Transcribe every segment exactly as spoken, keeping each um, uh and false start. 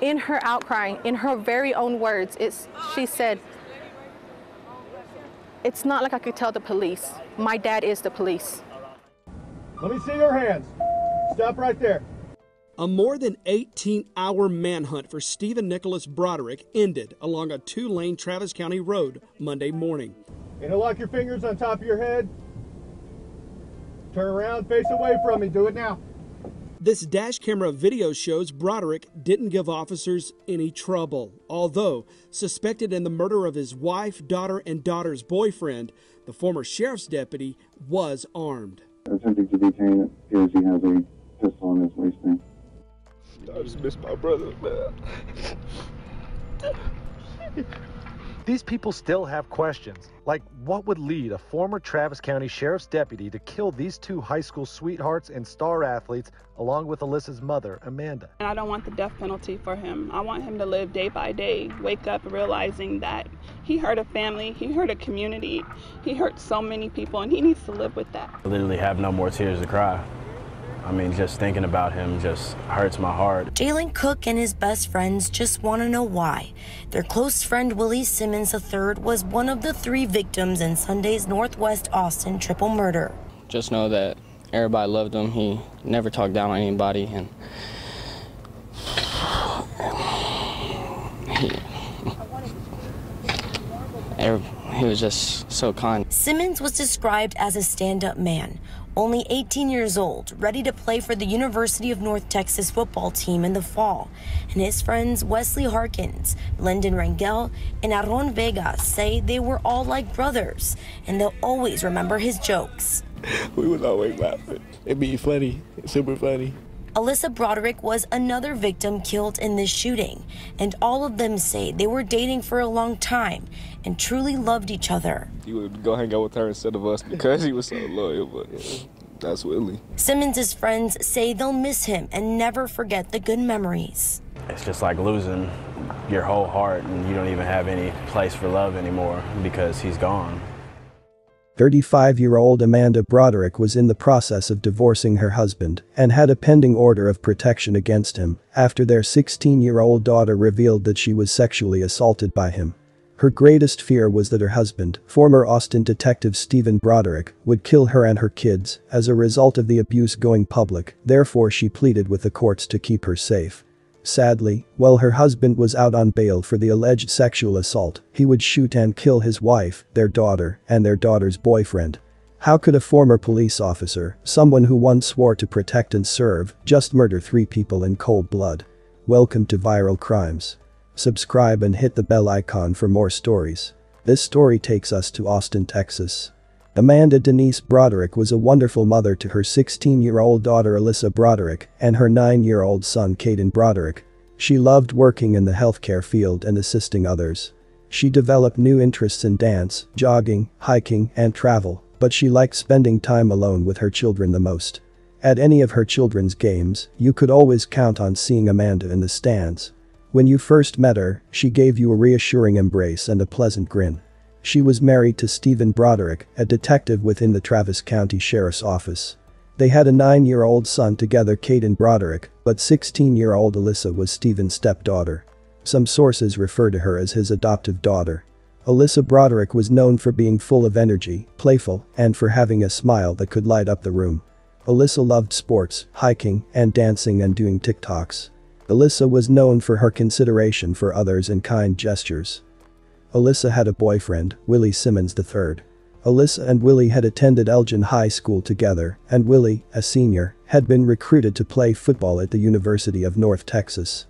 in her outcrying, in her very own words, it's, she said, "It's not like I could tell the police. My dad is the police." Let me see your hands. Stop right there. A more than eighteen hour manhunt for Stephen Nicholas Broderick ended along a two lane Travis County road Monday morning. Interlock your fingers on top of your head. Turn around, face away from me. Do it now. This dash camera video shows Broderick didn't give officers any trouble. Although suspected in the murder of his wife, daughter, and daughter's boyfriend, the former sheriff's deputy was armed. Attempting to detain, it appears he has a pistol in his waistband. I just miss my brother, man. These people still have questions, like what would lead a former Travis County Sheriff's deputy to kill these two high school sweethearts and star athletes, along with Alyssa's mother, Amanda. And I don't want the death penalty for him. I want him to live day by day, wake up realizing that he hurt a family, he hurt a community, he hurt so many people, and he needs to live with that. I literally have no more tears to cry. I mean, just thinking about him just hurts my heart. Jaylen Cook and his best friends just want to know why. Their close friend Willie Simmons the third was one of the three victims in Sunday's Northwest Austin triple murder. Just know that everybody loved him. He never talked down on anybody, and he, he was just so kind. Simmons was described as a stand-up man. Only eighteen years old, ready to play for the University of North Texas football team in the fall. And his friends Wesley Harkins, Lyndon Rangel, and Aaron Vegas say they were all like brothers, and they'll always remember his jokes. We would always laugh. It'd be funny, super funny. Alyssa Broderick was another victim killed in this shooting, and all of them say they were dating for a long time and truly loved each other. He would go hang out with her instead of us because he was so loyal, but yeah, that's Willie. Simmons' friends say they'll miss him and never forget the good memories. It's just like losing your whole heart and you don't even have any place for love anymore because he's gone. thirty-five year old Amanda Broderick was in the process of divorcing her husband and had a pending order of protection against him after their sixteen year old daughter revealed that she was sexually assaulted by him. Her greatest fear was that her husband, former Austin detective Stephen Broderick, would kill her and her kids as a result of the abuse going public, therefore she pleaded with the courts to keep her safe. Sadly, while her husband was out on bail for the alleged sexual assault, he would shoot and kill his wife, their daughter, and their daughter's boyfriend. How could a former police officer, someone who once swore to protect and serve, just murder three people in cold blood? Welcome to Viral Crimes. Subscribe and hit the bell icon for more stories. This story takes us to Austin, Texas. Amanda Denise Broderick was a wonderful mother to her sixteen year old daughter Alyssa Broderick and her nine year old son Caden Broderick. She loved working in the healthcare field and assisting others. She developed new interests in dance, jogging, hiking, and travel, but she liked spending time alone with her children the most. At any of her children's games, you could always count on seeing Amanda in the stands. When you first met her, she gave you a reassuring embrace and a pleasant grin. She was married to Stephen Broderick, a detective within the Travis County Sheriff's Office. They had a nine year old son together, Caden Broderick, but sixteen year old Alyssa was Stephen's stepdaughter. Some sources refer to her as his adoptive daughter. Alyssa Broderick was known for being full of energy, playful, and for having a smile that could light up the room. Alyssa loved sports, hiking, and dancing and doing TikToks. Alyssa was known for her consideration for others and kind gestures. Alyssa had a boyfriend, Willie Simmons the third. Alyssa and Willie had attended Elgin High School together, and Willie, a senior, had been recruited to play football at the University of North Texas.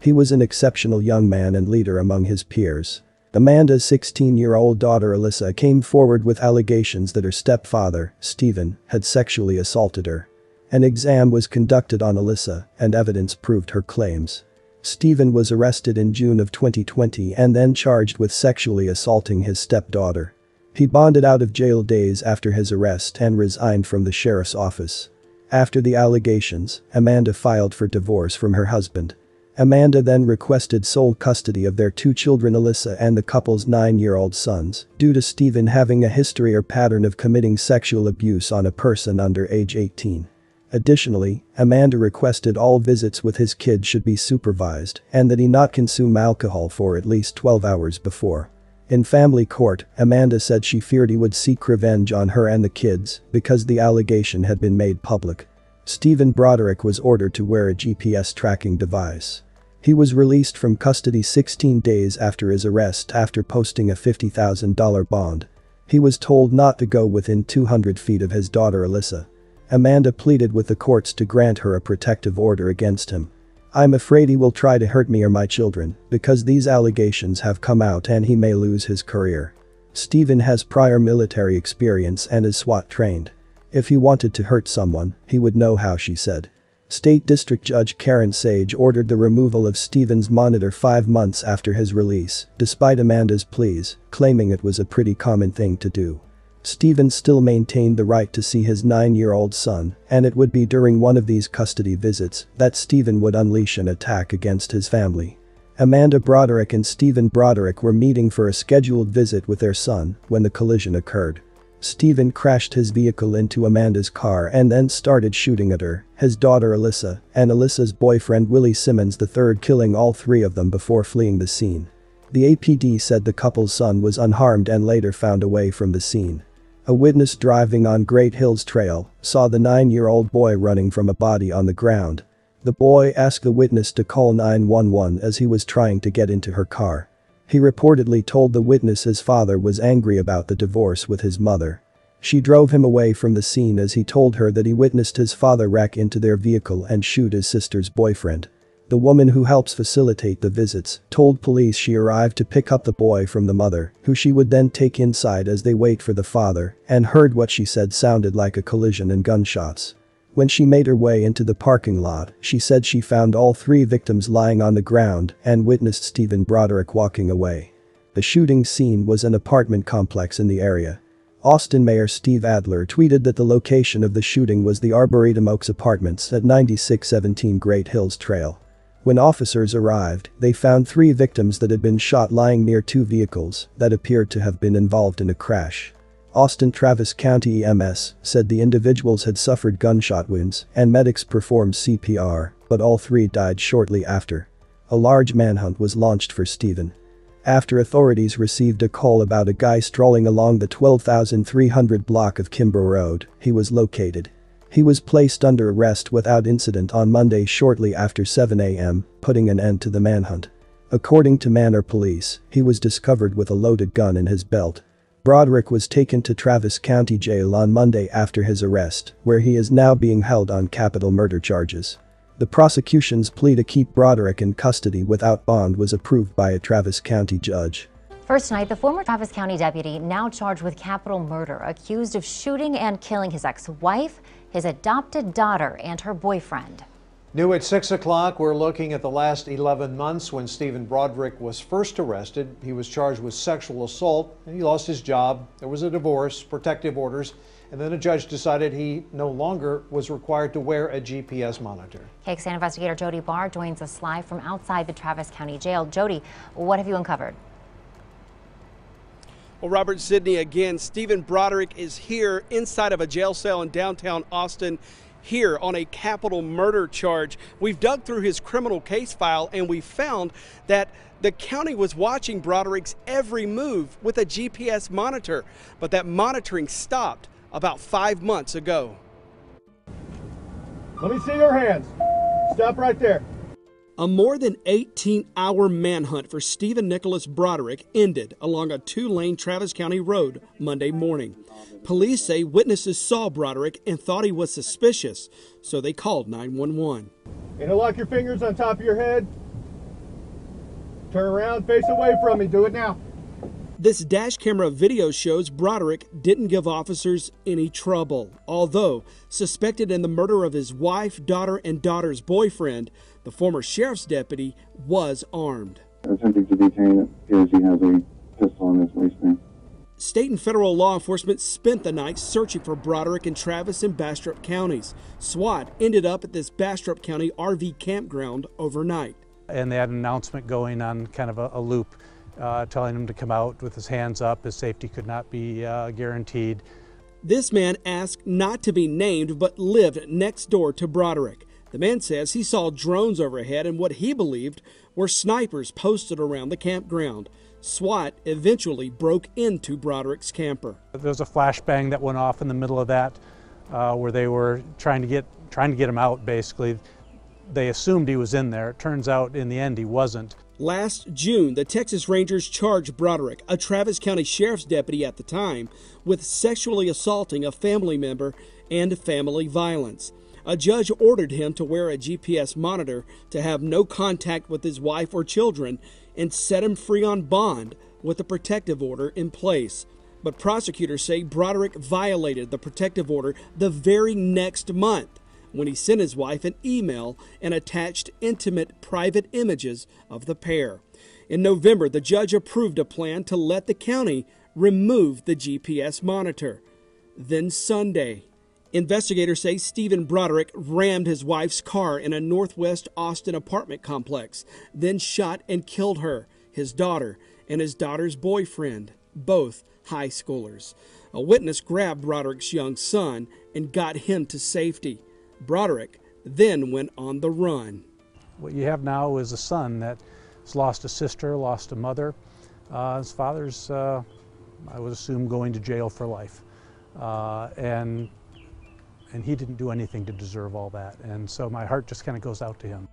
He was an exceptional young man and leader among his peers. Amanda's sixteen year old daughter Alyssa came forward with allegations that her stepfather, Stephen, had sexually assaulted her. An exam was conducted on Alyssa, and evidence proved her claims. Stephen was arrested in June of twenty twenty and then charged with sexually assaulting his stepdaughter. He bonded out of jail days after his arrest and resigned from the sheriff's office. After the allegations, Amanda filed for divorce from her husband. Amanda then requested sole custody of their two children, Alyssa and the couple's nine year old sons, due to Stephen having a history or pattern of committing sexual abuse on a person under age eighteen. Additionally, Amanda requested all visits with his kid should be supervised and that he not consume alcohol for at least twelve hours before. In family court, Amanda said she feared he would seek revenge on her and the kids because the allegation had been made public. Stephen Broderick was ordered to wear a G P S tracking device. He was released from custody sixteen days after his arrest after posting a fifty thousand dollar bond. He was told not to go within two hundred feet of his daughter Alyssa. Amanda pleaded with the courts to grant her a protective order against him. "I'm afraid he will try to hurt me or my children because these allegations have come out and he may lose his career." Stephen has prior military experience and is SWAT trained. "If he wanted to hurt someone, he would know how," she said. State District Judge Karen Sage ordered the removal of Stephen's monitor five months after his release, despite Amanda's pleas, claiming it was a pretty common thing to do. Stephen still maintained the right to see his nine-year-old son, and it would be during one of these custody visits that Stephen would unleash an attack against his family. Amanda Broderick and Stephen Broderick were meeting for a scheduled visit with their son when the collision occurred. Stephen crashed his vehicle into Amanda's car and then started shooting at her, his daughter Alyssa, and Alyssa's boyfriend Willie Simmons the third, killing all three of them before fleeing the scene. The A P D said the couple's son was unharmed and later found away from the scene. A witness driving on Great Hills Trail saw the nine-year-old boy running from a body on the ground. The boy asked the witness to call nine one one as he was trying to get into her car. He reportedly told the witness his father was angry about the divorce with his mother. She drove him away from the scene as he told her that he witnessed his father rack into their vehicle and shoot his sister's boyfriend. The woman who helps facilitate the visits told police she arrived to pick up the boy from the mother, who she would then take inside as they wait for the father, and heard what she said sounded like a collision and gunshots. When she made her way into the parking lot, she said she found all three victims lying on the ground and witnessed Stephen Broderick walking away. The shooting scene was an apartment complex in the area. Austin Mayor Steve Adler tweeted that the location of the shooting was the Arboretum Oaks Apartments at ninety-six seventeen Great Hills Trail. When officers arrived, they found three victims that had been shot lying near two vehicles that appeared to have been involved in a crash. Austin Travis County E M S said the individuals had suffered gunshot wounds and medics performed C P R, but all three died shortly after. A large manhunt was launched for Stephen. After authorities received a call about a guy strolling along the twelve thousand three hundred block of Kimbrough Road, he was located. He was placed under arrest without incident on Monday shortly after seven a m, putting an end to the manhunt. According to Manor Police, he was discovered with a loaded gun in his belt. Broderick was taken to Travis County Jail on Monday after his arrest, where he is now being held on capital murder charges. The prosecution's plea to keep Broderick in custody without bond was approved by a Travis County judge. First night, the former Travis County deputy, now charged with capital murder, accused of shooting and killing his ex-wife, his adopted daughter, and her boyfriend. New at six o'clock, we're looking at the last eleven months when Stephen Broderick was first arrested. He was charged with sexual assault, and he lost his job. There was a divorce, protective orders, and then a judge decided he no longer was required to wear a G P S monitor. K X A N investigator Jody Barr joins us live from outside the Travis County Jail. Jody, what have you uncovered? Well, Robert Sidney, again, Stephen Broderick is here inside of a jail cell in downtown Austin, here on a capital murder charge. We've dug through his criminal case file and we found that the county was watching Broderick's every move with a G P S monitor, but that monitoring stopped about five months ago. Let me see your hands. Stop right there. A more than eighteen hour manhunt for Stephen Nicholas Broderick ended along a two lane Travis County road Monday morning. Police say witnesses saw Broderick and thought he was suspicious, so they called nine one one. Interlock your fingers on top of your head. Turn around, face away from me. Do it now. This dash camera video shows Broderick didn't give officers any trouble. Although suspected in the murder of his wife, daughter, and daughter's boyfriend, the former sheriff's deputy was armed. Attempting to detain, it appears he has a pistol in his waistband. State and federal law enforcement spent the night searching for Broderick in Travis and Bastrop counties. SWAT ended up at this Bastrop County R V campground overnight. And they had an announcement going on kind of a, a loop. Uh, telling him to come out with his hands up, his safety could not be uh, guaranteed. This man asked not to be named but lived next door to Broderick. The man says he saw drones overhead and what he believed were snipers posted around the campground. SWAT eventually broke into Broderick's camper. There's a flashbang that went off in the middle of that uh, where they were trying to get trying to get him out, basically. They assumed he was in there. It turns out in the end he wasn't. Last June, the Texas Rangers charged Broderick, a Travis County Sheriff's deputy at the time, with sexually assaulting a family member and family violence. A judge ordered him to wear a G P S monitor, to have no contact with his wife or children, and set him free on bond with a protective order in place. But prosecutors say Broderick violated the protective order the very next month, when he sent his wife an email and attached intimate private images of the pair. In November, the judge approved a plan to let the county remove the G P S monitor. Then Sunday, investigators say Stephen Broderick rammed his wife's car in a northwest Austin apartment complex, then shot and killed her, his daughter, and his daughter's boyfriend, both high schoolers. A witness grabbed Broderick's young son and got him to safety. Broderick then went on the run. What you have now is a son that has lost a sister, lost a mother. Uh, his father's, uh, I would assume, going to jail for life. Uh, and, and he didn't do anything to deserve all that. And so my heart just kind of goes out to him.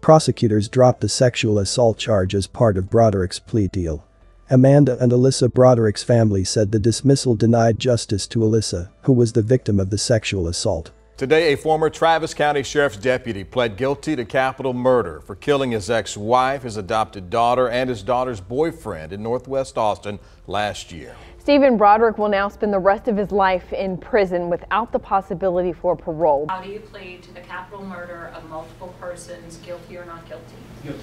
Prosecutors dropped the sexual assault charge as part of Broderick's plea deal. Amanda and Alyssa Broderick's family said the dismissal denied justice to Alyssa, who was the victim of the sexual assault. Today, a former Travis County Sheriff's deputy pled guilty to capital murder for killing his ex-wife, his adopted daughter, and his daughter's boyfriend in northwest Austin last year. Stephen Broderick will now spend the rest of his life in prison without the possibility for parole. How do you plead to the capital murder of multiple persons, guilty or not guilty? Guilty.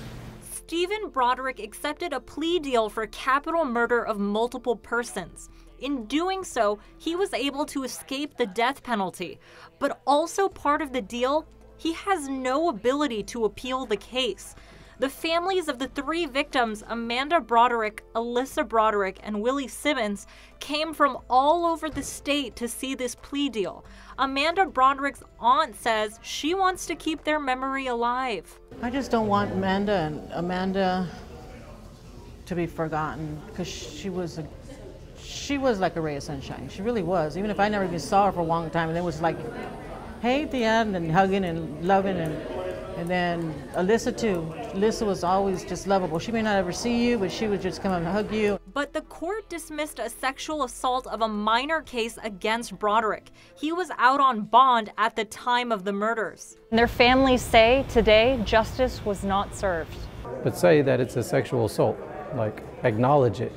Stephen Broderick accepted a plea deal for capital murder of multiple persons. In doing so, he was able to escape the death penalty, but also part of the deal, he has no ability to appeal the case. The families of the three victims, Amanda Broderick, Alyssa Broderick, and Willie Simmons, came from all over the state to see this plea deal. Amanda Broderick's aunt says she wants to keep their memory alive. I just don't want Amanda and Amanda to be forgotten, because she was a She was like a ray of sunshine. She really was. Even if I never even saw her for a long time, and it was like, hey, the end, and hugging and loving, and and then Alyssa too. Alyssa was always just lovable. She may not ever see you, but she would just come and hug you. But the court dismissed a sexual assault of a minor case against Broderick. He was out on bond at the time of the murders. And their families say today justice was not served. But say that it's a sexual assault, like acknowledge it.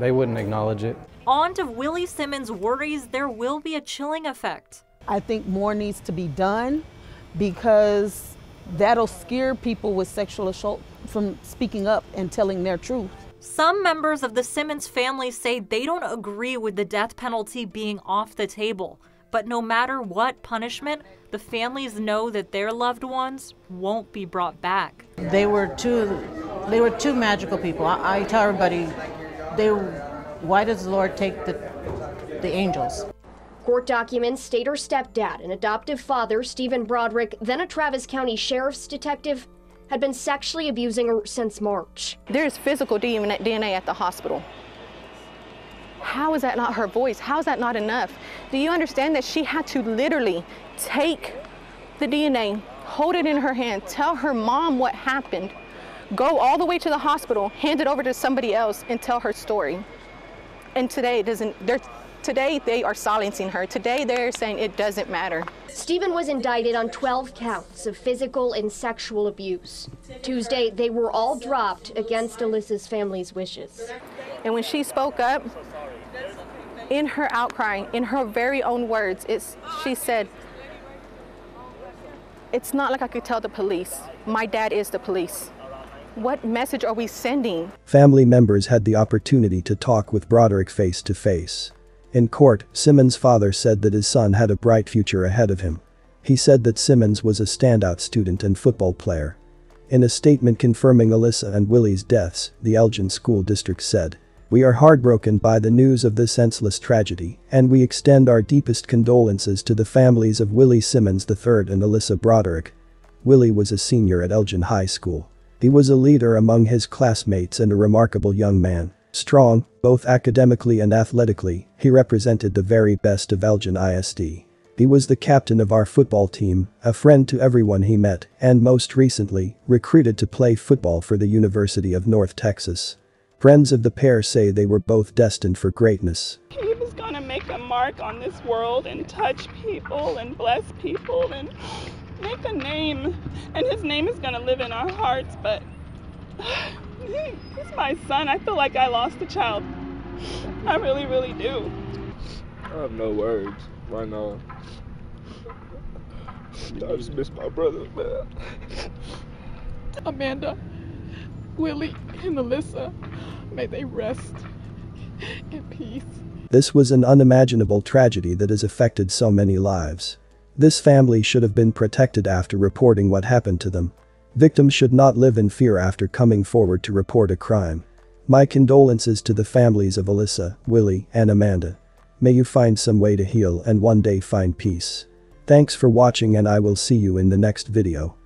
They wouldn't acknowledge it. Aunt of Willie Simmons worries there will be a chilling effect. I think more needs to be done, because that'll scare people with sexual assault from speaking up and telling their truth. Some members of the Simmons family say they don't agree with the death penalty being off the table. But no matter what punishment, the families know that their loved ones won't be brought back. They were two, they were two magical people. I, I tell everybody, They, why does the Lord take the, the angels? Court documents state her stepdad, an adoptive father, Stephen Broderick, then a Travis County Sheriff's detective, had been sexually abusing her since March. There's physical D N A at the hospital. How is that not her voice? How is that not enough? Do you understand that she had to literally take the D N A, hold it in her hand, tell her mom what happened, go all the way to the hospital, hand it over to somebody else, and tell her story? And today it doesn't, they're, today they are silencing her. Today they're saying it doesn't matter. Stephen was indicted on twelve counts of physical and sexual abuse. Tuesday, they were all dropped against Alyssa's family's wishes. And when she spoke up, in her outcry, in her very own words, it's, she said, "It's not like I could tell the police. My dad is the police." What message are we sending? Family members had the opportunity to talk with Broderick face to face. In court, Simmons' father said that his son had a bright future ahead of him. He said that Simmons was a standout student and football player. In a statement confirming Alyssa and Willie's deaths, the Elgin School District said, We are heartbroken by the news of this senseless tragedy, and we extend our deepest condolences to the families of Willie Simmons the third and Alyssa Broderick. Willie was a senior at Elgin High School. He was a leader among his classmates and a remarkable young man. Strong, both academically and athletically, he represented the very best of Elgin I S D. He was the captain of our football team, a friend to everyone he met, and most recently, recruited to play football for the University of North Texas. Friends of the pair say they were both destined for greatness. He was gonna make a mark on this world and touch people and bless people and make a name. And his name is gonna live in our hearts, but he, he's my son. I feel like I lost a child. I really, really do. I have no words right now. I just miss my brother, man. Amanda, Willie, and Alyssa, may they rest in peace. This was an unimaginable tragedy that has affected so many lives. This family should have been protected after reporting what happened to them. Victims should not live in fear after coming forward to report a crime. My condolences to the families of Alyssa, Willie, and Amanda. May you find some way to heal and one day find peace. Thanks for watching, and I will see you in the next video.